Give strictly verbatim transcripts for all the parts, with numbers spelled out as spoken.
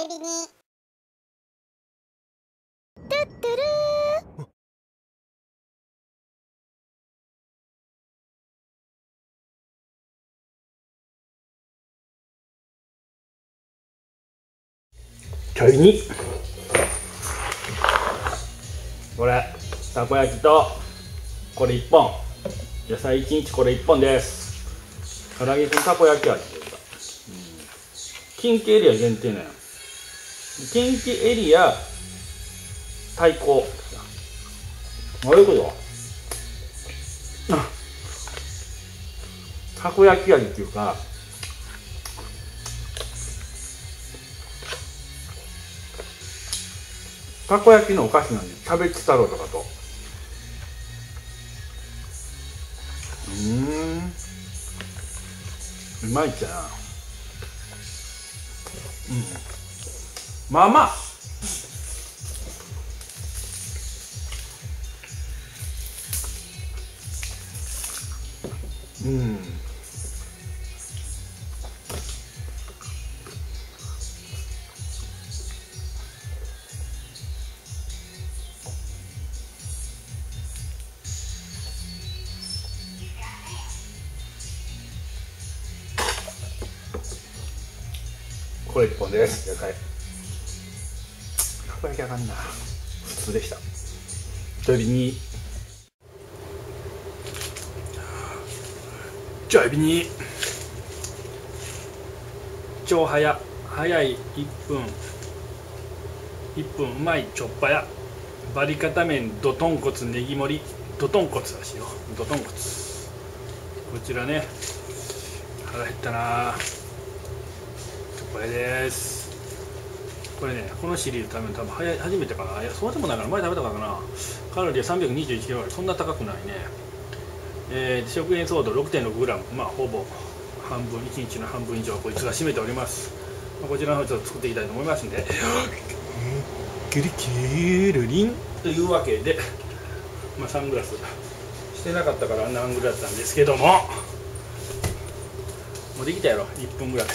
入りに。トゥットゥルー。ちょいにこれたこ焼きとこれいっぽん、野菜いちにちこれいっぽんです。唐揚げとたこ焼き味ですか。近畿エリア限定なんや。近畿エリア対抗。どういうこと？たこ焼き味っていうか、たこ焼きのお菓子なんで、キャベツ太郎とかと。うーん。うまいっちゃな。うん。まあまあ。うん。これ一本です。野菜。これ焼き上がんな。普通でした。ちょい火に。ちょい火に。超早、早いいっぷん。いっぷんうまいちょっぱや。バリカタ麺ど豚骨ネギ盛り。ど豚骨らしいよ。ど豚骨。こちらね。腹減ったな。これです。これね、このシリーズ多分多分早い初めてかな。いやそうでもないから前食べたからかな。カロリーはさんびゃくにじゅういちキロ、そんな高くないね。えー、食塩ソード ろくてんろくグラム、まあほぼ半分いちにちの半分以上こいつが占めております。まあ、こちらの方ちょっと作っていきたいと思いますんで。キリキルリンというわけで、まあサングラスしてなかったからあんなサングラスなんですけども、もうできたやろいっぷんぐらい。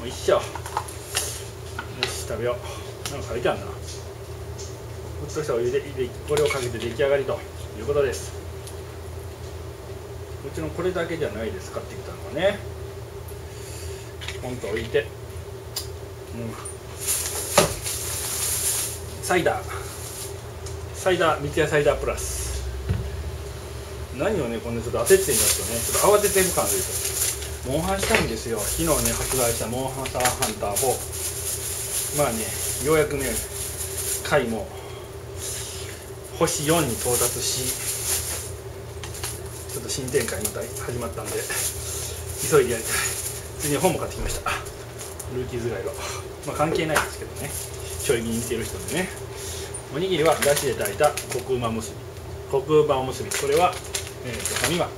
よいしょ、よし食べよう。なんか書いてあるな。沸騰したお湯でこれをかけて出来上がりということです。もちろんこれだけじゃないです。買ってきたのはね、ポンと置いて、うん、サイダーサイダー三ツ矢サイダープラス。何をねこんなちょっと焦ってんだけどね、ちょっと慌ててる感じですよ。モンハンしたいんですよ。昨日ね発売したモンハンターハンターフォー、まあねようやくね回もほしよんに到達し、ちょっと新展開また始まったんで急いでやりたい。ついに本も買ってきました。ルーキーズガイド、まあ関係ないですけどね、ちょい気に似てる人でね。おにぎりはだしで炊いたコクうま結び、コクうまおむすび、これはえっとファミマ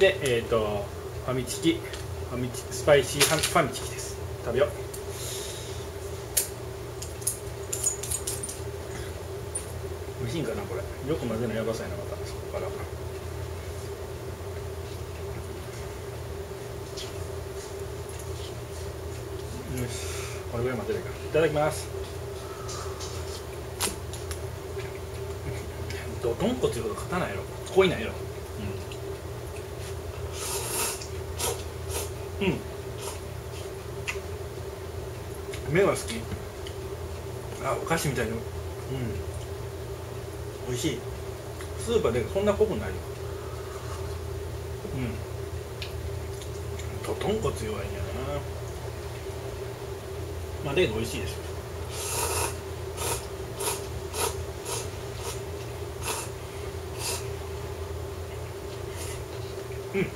でえっとファミチキ、ファミチスパイシーファミチキです。食べよう。美味しいんかなこれ。よく混ぜるのやばそうやなまた。そこから。よし、これぐらい混ぜるか。いただきます。ど豚骨いうほど勝たないよ。濃いないよ。うん。うん、麺は好き。あ、お菓子みたいに、うん、美味しい。スーパーでそんな濃くないよ。うん、と豚骨弱いんやな。まあでも美味しいですよ。うん。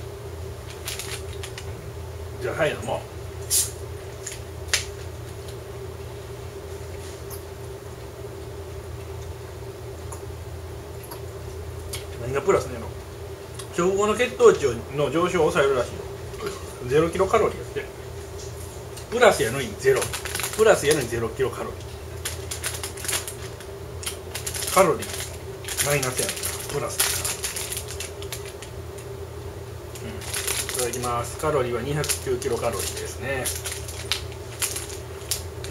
じゃあはい、もう何がプラスねの食後の血糖値の上昇を抑えるらしいよ。ゼロキロカロリーやってプラスやのにゼロプラスやのにゼロキロカロリーカロリーマイナスやのにプラス。いただきます。カロリーはにひゃくきゅうキロカロリーですね。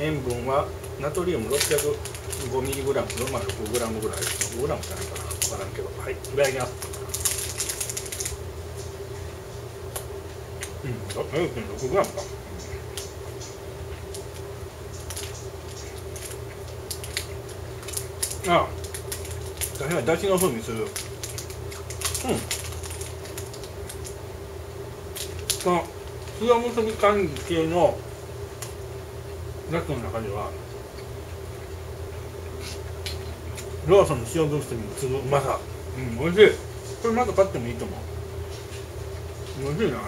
塩分はナトリウム ろっぴゃくごミリグラム の ろくグラム ぐらい、 ろくグラム じゃないかな、分からんけど、はい、いただきます。うん、 れいてんろくグラム か、うん、ああ確かにだしの風味する。うん、このつよむすび柑橘系のやつの中ではローソンの塩分すびの粒うまさ、うん、おいしい。これまた買ってもいいと思う。おいしいな。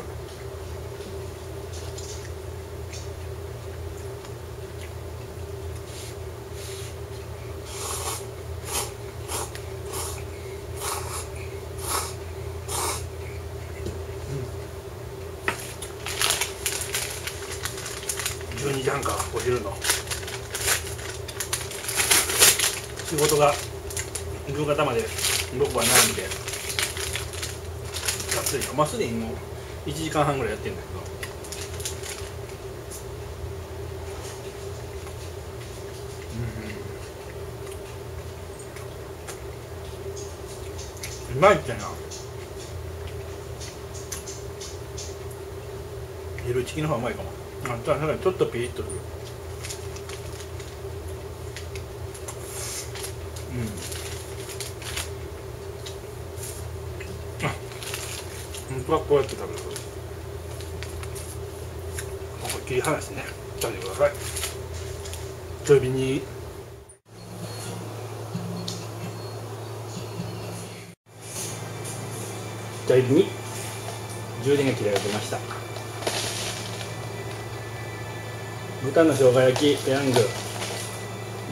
じゅうにじ半か、お昼の仕事が夕方までろくばん並んで、がっつりまあすでにもういちじかんはんぐらいやってるんだけど、うん、うまいってな。昼チキの方がうまいかも。あ、ただちょっとピリッとする。うん。あ、本当はこうやって食べる。ここ切り離してね、食べてください。強火に。強火に。充電が切られてました。豚の生姜焼き、ペヤング、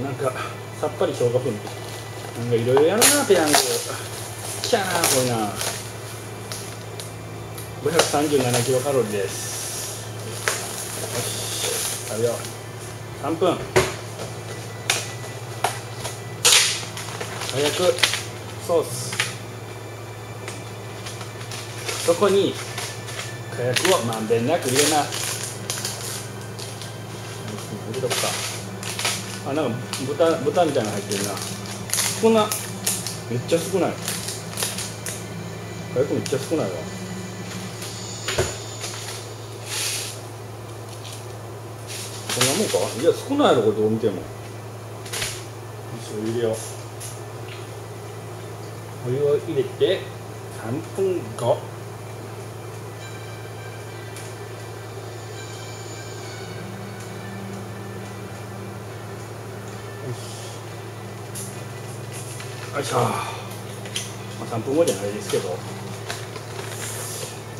なんかさっぱり生姜風味、なんかいろいろやるな、ペヤング、きゃーこれな、ごひゃくさんじゅうななキロカロリーです。よし、食べよう、さんぷん、早く、ソース、そこに火薬をまんべんなく入れます。どっかあ、なんか豚、豚みたいなの入ってるな。少な、めっちゃ少ない。火薬めっちゃ少ないわ。こんなもんか。いや少ないのこれどう見ても。入れよう。お湯を入れてさんぷんご。よいしょ。まあ、さんぷんごじゃないですけど、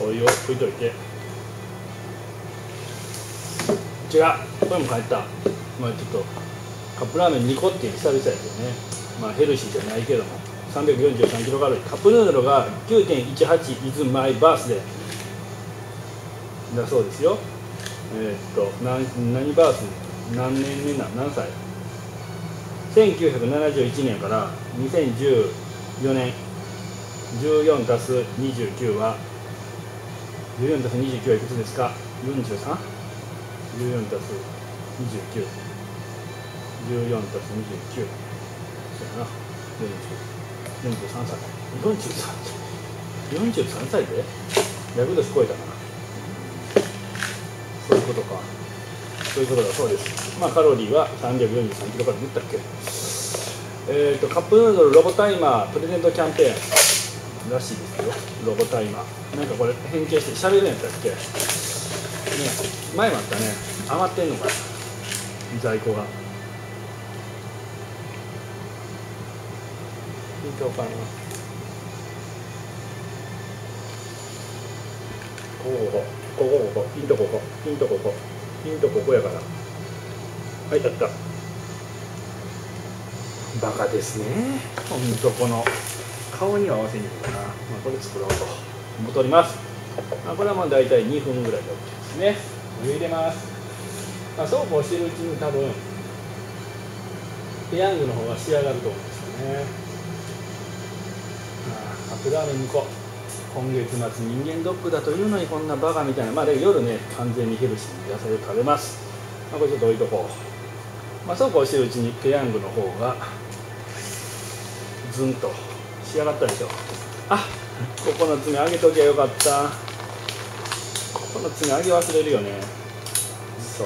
お湯を拭いといて。違う、これも変えた。まあちょっとカップラーメンにこって久々やけどね。まあヘルシーじゃないけども、さんびゃくよんじゅうさんキロカロリー。カップヌードルが きゅうてんいちはち is my birthday だそうですよ。えー、っと何何バース、何年目な、何歳？せんきゅうひゃくななじゅういちねんからにせんじゅうよねん、じゅうよんたすにじゅうきゅうは、じゅうよんたすにじゅうきゅうはいくつですか？ よんじゅうさん？ じゅうよんたすにじゅうきゅう、じゅうよんたすにじゅうきゅう、そうやな、よんじゅうさんさい、よんじゅうさん、よんじゅうさんさいで約年超えたかな。そういうことか。そういうことだそうです。まあカロリーはさんびゃくよんじゅうさんキロカロリー塗ったっけ。えっ、ー、とカップヌードルロボタイマープレゼントキャンペーンらしいですよ。ロボタイマーなんかこれ変形して喋るんやったっけ、ね、前もあったね。余ってんのかな在庫が。いいか分からんな。ここここここここピンとここピンとここヒントここやから。はい、やった。バカですね。ほんとこの顔には合わせにいくかな。まあ、これ作ろうと。戻ります。まあ、これはまあ大体にふんぐらいで OK ですね。お湯入れます。まあ、そうこうしてるうちに多分ペヤングの方が仕上がると思うんですよね。まあ、カップラーメンにこ。今月末人間ドックだというのにこんなバカみたいな。まあで夜ね完全にヘルシーに野菜を食べます。まあこれちょっと置いとこう。まあ、そうこうしてるうちにペヤングの方がズンと仕上がったでしょ。あ、ここの爪上げときゃよかった。ここの爪上げ忘れるよね。そ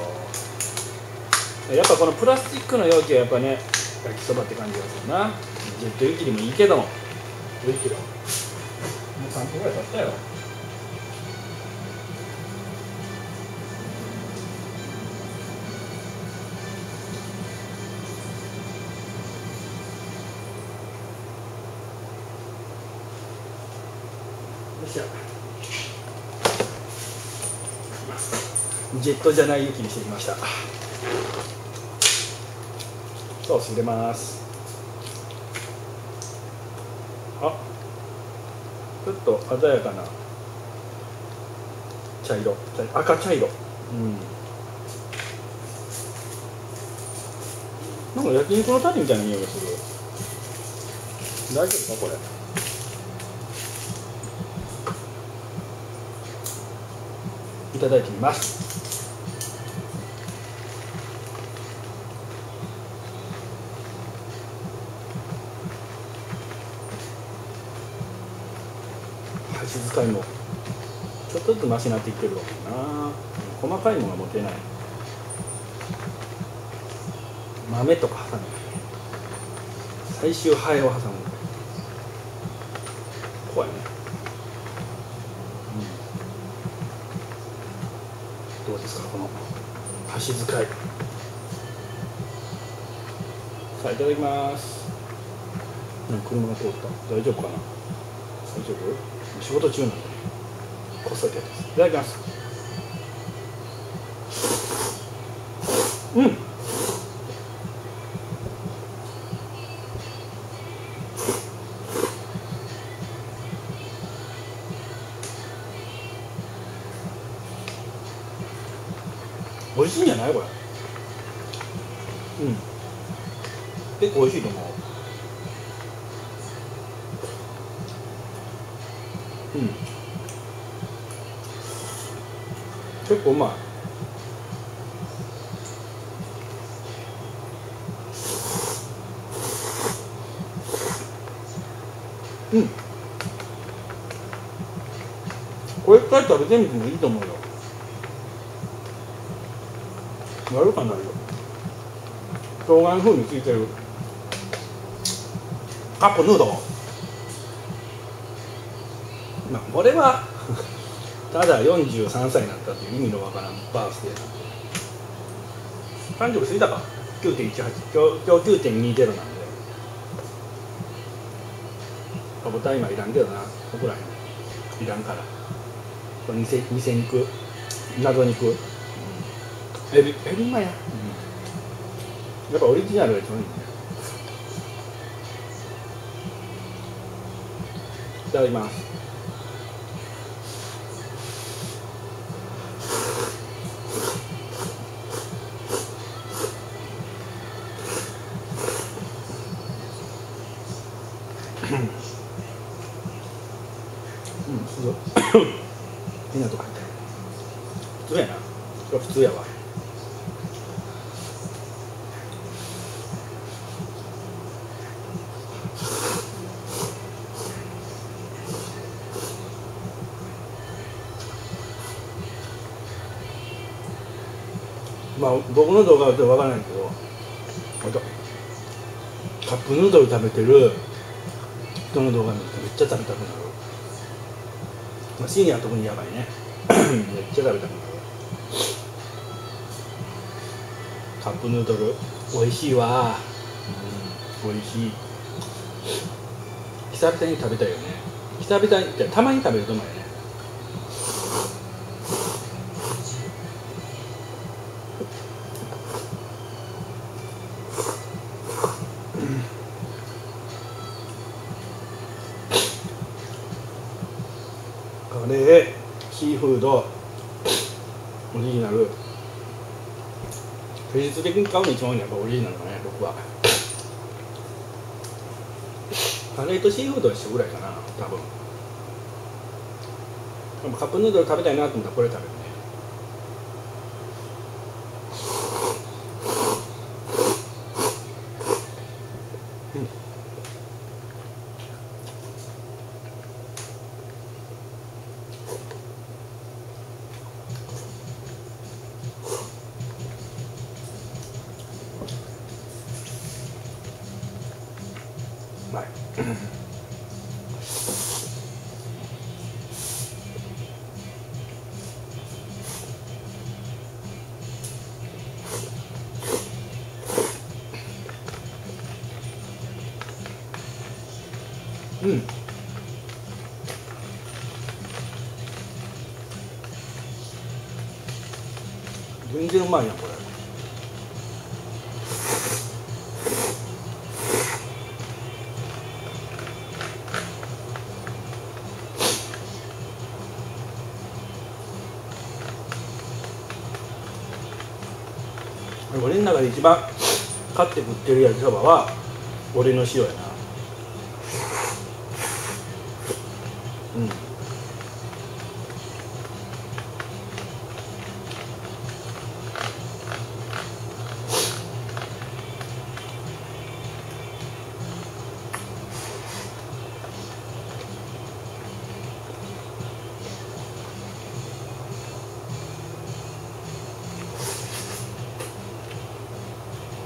う、やっぱこのプラスチックの容器はやっぱね、焼きそばって感じがするな。ジェット湯切りもいいけども、どういいけどもうさんぷんぐらい経ったよ。ジェットじゃない雪にしてきました。ソース入れます。あ、ちょっと鮮やかな茶色、赤茶色、うん、なんか焼肉のタレみたいな匂いがする。大丈夫かこれ。いただいてみます。箸使いもちょっとずつマシになってきてるわけだな。細かいのが持てない。豆とか挟む、最終ハエを挟む、怖いね。どうですかこの箸使い。さあいただきます。なんか車が通った、大丈夫かな。大丈夫、仕事中なんでこっそりやってます。いただきます。うん、美味しいんじゃないこれ。うん、結構美味しいと思う。うん、結構うまい。うん、これ一回食べてみてもいいと思うよ。やるかなよ。生姜の風味ついてる。カップヌードル。まあ、これはただよんじゅうさんさいになったという意味のわからんバースデーなんで。さんじゅう過ぎたか きゅうてんいちはち 今日 きゅうてんにじゅう なんでカボタイマーいらんけどな、僕らへんいらんから。これ偽肉、謎肉、エビ、エビうまいな、うん、やっぱオリジナルが一番いいね。いただきます。うん、すごい変なとこ入った。普通やな、これ普通やわ。まあ、僕の動画はちょっとわからないけど、カップヌードル食べてる人の動画見るとめっちゃ食べたくなる。まあ、シニアは特にやばいねめっちゃ食べたくなる。カップヌードル美味しいわ、うん、美味しい。久々に食べたいよね。久々にってたまに食べると思うよね。カレー、シーフード、オリジナル。平日的に買うの一番多いのはやっぱオリジナルだね、僕は。カレーとシーフードは一緒ぐらいかな、多分。でもカップヌードル食べたいなと思ったらこれ食べるね。うん。全然うまいなこれ。俺の中で一番勝って食ってる焼きそばは俺の塩やな。うん、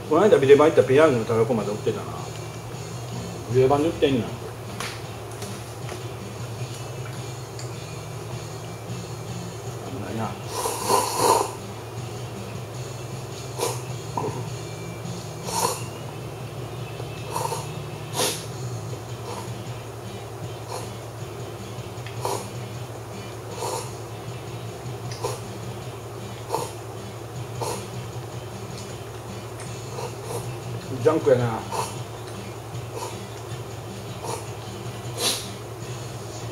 この間ビレバン行ったらペヤングのたらこまで売ってたな。ビレバンで売ってんな。ジャンクやな。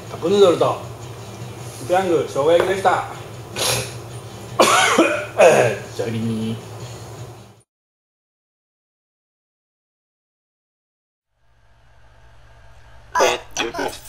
カップヌードルとペヤング生姜焼きでした。ジャリニー。